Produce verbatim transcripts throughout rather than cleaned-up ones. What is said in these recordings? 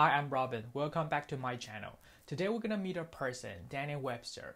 Hi, I'm Robin. Welcome back to my channel. Today we're gonna meet a person, Daniel Webster.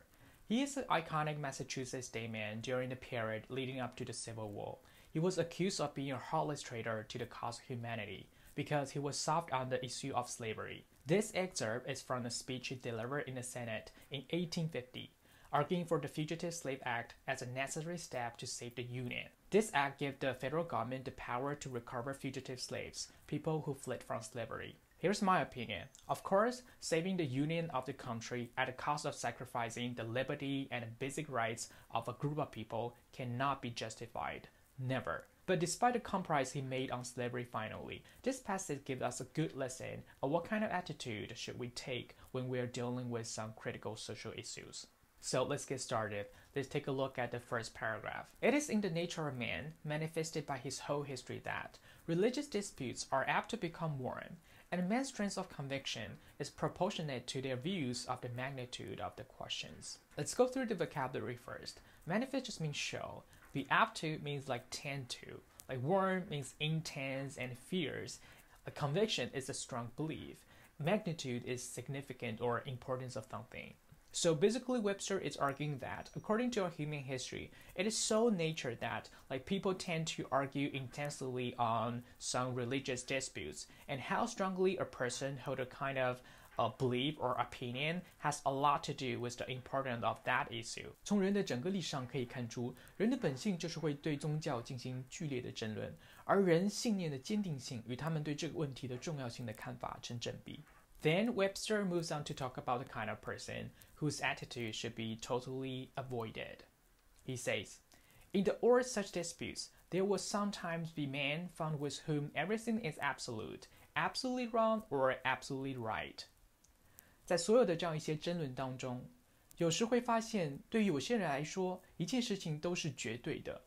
He is an iconic Massachusetts dayman during the period leading up to the Civil War. He was accused of being a heartless traitor to the cause of humanity because he was soft on the issue of slavery. This excerpt is from a speech he delivered in the Senate in eighteen fifty, arguing for the Fugitive Slave Act as a necessary step to save the Union. This act gave the federal government the power to recover fugitive slaves, people who fled from slavery. Here's my opinion. Of course, saving the union of the country at the cost of sacrificing the liberty and the basic rights of a group of people cannot be justified. Never. But despite the compromise he made on slavery finally, this passage gives us a good lesson on what kind of attitude should we take when we are dealing with some critical social issues. So let's get started. Let's take a look at the first paragraph. It is in the nature of man, manifested by his whole history, that religious disputes are apt to become warm, and men's strength of conviction is proportionate to their views of the magnitude of the questions. Let's go through the vocabulary first. Manifest just means show. Be apt to means like tend to. Like warm means intense and fierce. A conviction is a strong belief. Magnitude is significant or importance of something. So basically Webster is arguing that according to our human history, it is so nature that like people tend to argue intensely on some religious disputes, and how strongly a person hold a kind of a belief or opinion has a lot to do with the importance of that issue. 从人的整个历史上可以看出，人的本性就是会对宗教进行剧烈的争论，而人信念的坚定性与他们对这个问题的重要性的看法成正比。 Then Webster moves on to talk about the kind of person whose attitude should be totally avoided. He says, in the order of such disputes, there will sometimes be men found with whom everything is absolute, absolutely wrong or absolutely right. 在所有的这样一些争论当中，有时会发现，对于有些人来说，一切事情都是绝对的，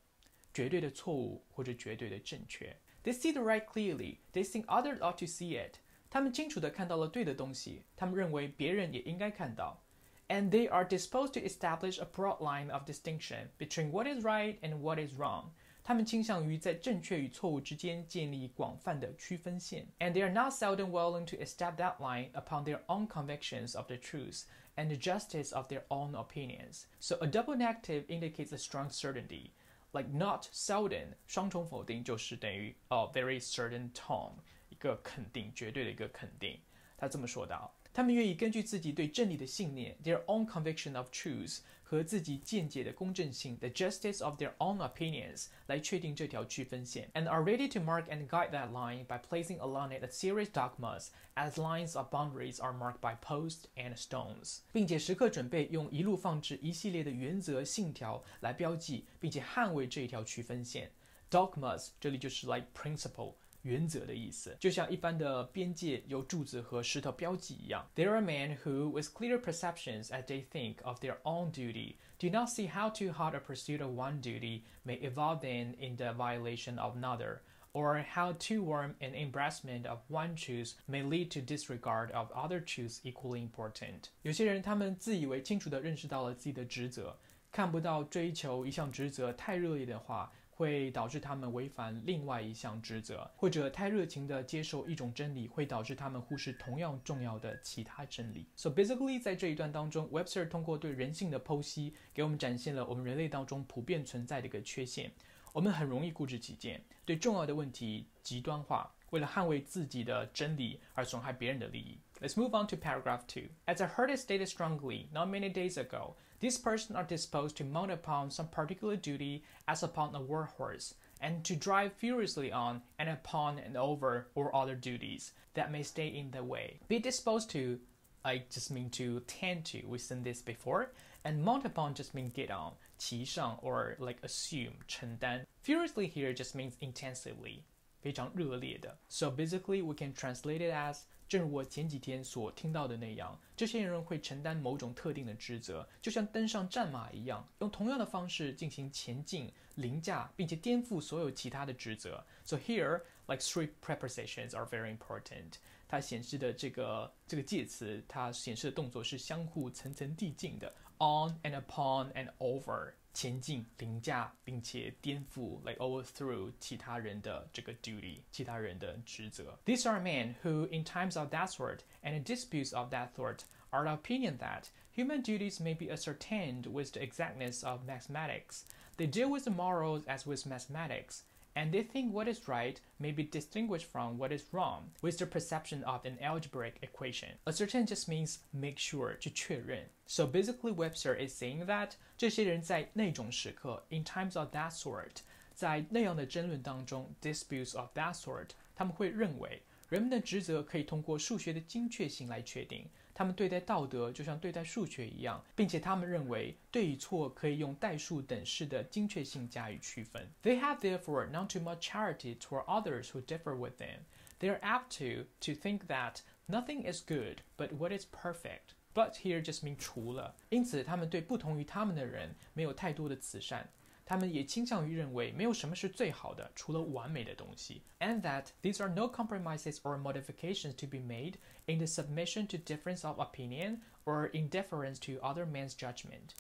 绝对的错误或者绝对的正确。They see the right clearly. They think others ought to see it. 他们清楚地看到了对的东西，他们认为别人也应该看到。And they are disposed to establish a broad line of distinction between what is right and what is wrong. 他们倾向于在正确与错误之间建立广泛的区分线。And they are not seldom willing to establish that line upon their own convictions of the truth and the justice of their own opinions. So a double negative indicates a strong certainty. Like not seldom, 双重否定就是等于 a very certain tone. 一个肯定，绝对的一个肯定。他这么说道：“他们愿意根据自己对真理的信念 （their own conviction of truth） 和自己见解的公正性 （the justice of their own opinions） 来确定这条区分线 ，and are ready to mark and guide that line by placing along it a series of dogmas, as lines or boundaries are marked by posts and stones， 并且时刻准备用一路放置一系列的原则、信条来标记，并且捍卫这一条区分线。Dogmas 这里就是 like principle。” 原则的意思，就像一般的边界由柱子和石头标记一样。There are men who, with clear perceptions as they think of their own duty, do not see how too hard a pursuit of one duty may evolve then in the violation of another, or how too warm an embracement of one truth may lead to disregard of other truths equally important. 有些人他们自以为清楚地认识到了自己的职责，看不到追求一项职责太热烈的话。 会导致他们违反另外一项职责，或者太热情地接受一种真理，会导致他们忽视同样重要的其他真理。So basically， 在这一段当中 ，Webster 通过对人性的剖析，给我们展现了我们人类当中普遍存在的一个缺陷：我们很容易固执己见，对重要的问题极端化，为了捍卫自己的真理而损害别人的利益。Let's move on to paragraph two. As I heard it stated strongly not many days ago. These persons are disposed to mount upon some particular duty as upon a war horse, and to drive furiously on and upon and over or other duties that may stay in the way. Be disposed to, I just mean to tend to, we've seen this before, and mount upon just means get on, 骑上 or like assume, 承担. Furiously here just means intensively, 非常热烈的. So basically we can translate it as 正如我前几天所听到的那样，这些人会承担某种特定的职责，就像登上战马一样，用同样的方式进行前进、凌驾，并且颠覆所有其他的职责。So here, like three prepositions are very important. 它显示的这个这个介词，它显示的动作是相互层层递进的 ，on and upon and over。前进、凌驾并且颠覆 like overthrow 其他人的这个 duty 其他人的职责 These are men who in times of that sort and in disputes of that sort are of opinion that human duties may be ascertained with the exactness of mathematics They deal with the morals as with mathematics and they think what is right may be distinguished from what is wrong with the perception of an algebraic equation. Ascertain just means make sure, 去确认. So basically Webster is saying that 这些人在那种时刻 in times of that sort, 在那样的争论当中 disputes of that sort, 他们会认为人们的职责可以通过数学的精确性来确定。他们对待道德就像对待数学一样，并且他们认为对与错可以用代数等式的精确性加以区分。They have therefore none too much charity toward others who differ with them. They are apt to to think that nothing is good but what is perfect. But here just means 除了，因此他们对不同于他们的人没有太多的慈善。他们也倾向于认为没有什么是最好的，除了完美的东西。And that these are no compromises or modifications to be made in the submission to difference of opinion or in deference to other men's judgment.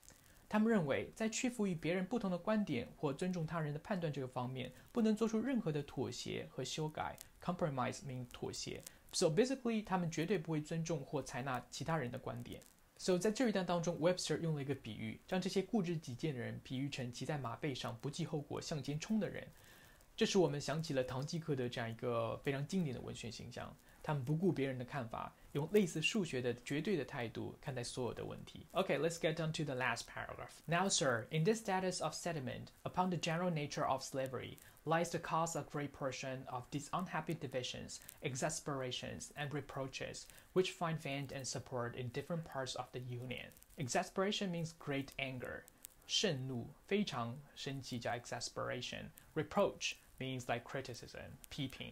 他们认为在屈服于别人不同的观点或尊重他人的判断这个方面，不能做出任何的妥协和修改。Compromise means 妥协。So basically， 他们绝对不会尊重或采纳其他人的观点。So 在这一段当中 Webster 用了一个比喻将这些固执己见的人比喻成骑在马背上不计后果向前冲的人这使我们想起了堂吉诃德这样一个非常经典的文学形象他们不顾别人的看法用类似数学的绝对的态度看待所有的问题 Okay, let's get down to the last paragraph Now sir, in this status of settlement upon the general nature of slavery lies the cause of great portion of these unhappy divisions, exasperations, and reproaches, which find vent and support in different parts of the Union. Exasperation means great anger. 盛怒，非常生气叫 exasperation. Reproach means like criticism, 批评.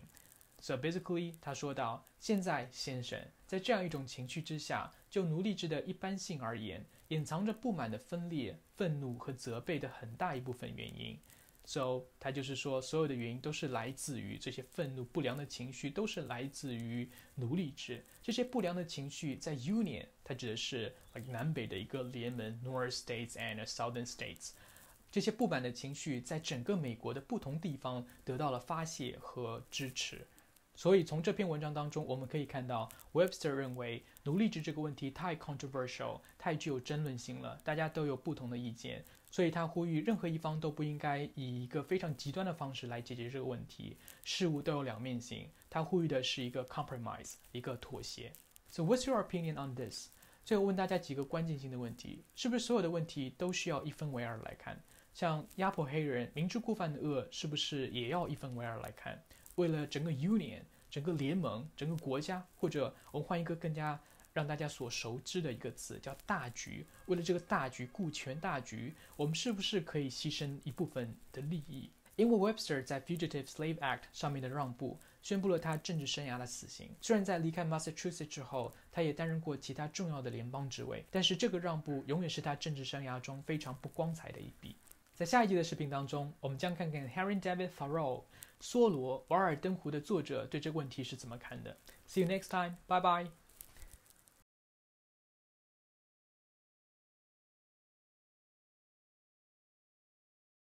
So basically, 他说到，现在先生，在这样一种情绪之下，就奴隶制的一般性而言，隐藏着不满的分裂、愤怒和责备的很大一部分原因。So 他就是说，所有的原因都是来自于这些愤怒、不良的情绪，都是来自于奴隶制。这些不良的情绪在 Union， 它指的是 like 南北的一个联盟 ，North States and Southern States。这些不满的情绪在整个美国的不同地方得到了发泄和支持。所以从这篇文章当中，我们可以看到 ，Webster 认为奴隶制这个问题太 controversial， 太具有争论性了，大家都有不同的意见。所以他呼吁任何一方都不应该以一个非常极端的方式来解决这个问题。事物都有两面性，他呼吁的是一个 compromise， 一个妥协。So what's your opinion on this? 最后问大家几个关键性的问题：是不是所有的问题都需要一分为二来看？像压迫黑人、明知故犯的恶，是不是也要一分为二来看？为了整个 Union、整个联盟、整个国家，或者我们换一个更加。让大家所熟知的一个词叫大局。为了这个大局，顾全大局，我们是不是可以牺牲一部分的利益？因为 Webster 在 Fugitive Slave Act 上面的让步，宣布了他政治生涯的死刑。虽然在离开 Massachusetts 之后，他也担任过其他重要的联邦职位，但是这个让步永远是他政治生涯中非常不光彩的一笔。在下一集的视频当中，我们将看看 Henry David Thoreau 梭罗瓦尔登湖的作者对这个问题是怎么看的。See you next time, bye bye.